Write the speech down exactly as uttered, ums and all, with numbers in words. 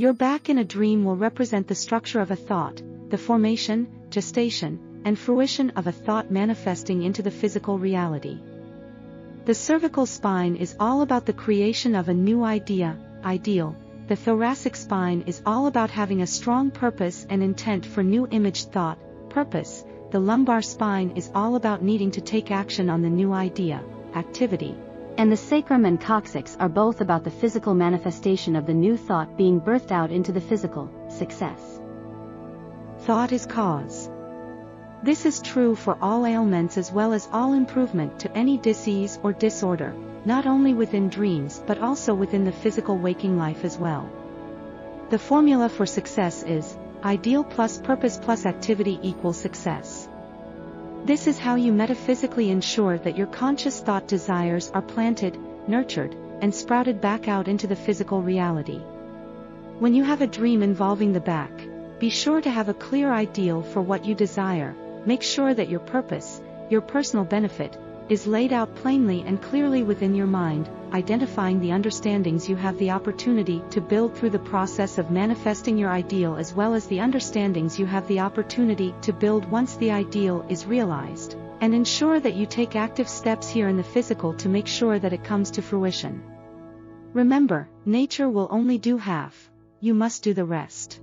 Your back in a dream will represent the structure of a thought, the formation, gestation, and fruition of a thought manifesting into the physical reality. The cervical spine is all about the creation of a new idea, ideal. The thoracic spine is all about having a strong purpose and intent for new image, thought, purpose. The lumbar spine is all about needing to take action on the new idea, activity. And the sacrum and coccyx are both about the physical manifestation of the new thought being birthed out into the physical, success. Thought is cause. This is true for all ailments as well as all improvement to any disease or disorder, not only within dreams but also within the physical waking life as well. The formula for success is, ideal plus purpose plus activity equals success. This is how you metaphysically ensure that your conscious thought desires are planted, nurtured, and sprouted back out into the physical reality. When you have a dream involving the back, be sure to have a clear ideal for what you desire. Make sure that your purpose, your personal benefit, is laid out plainly and clearly within your mind, identifying the understandings you have the opportunity to build through the process of manifesting your ideal, as well as the understandings you have the opportunity to build once the ideal is realized, and ensure that you take active steps here in the physical to make sure that it comes to fruition. Remember, nature will only do half, you must do the rest.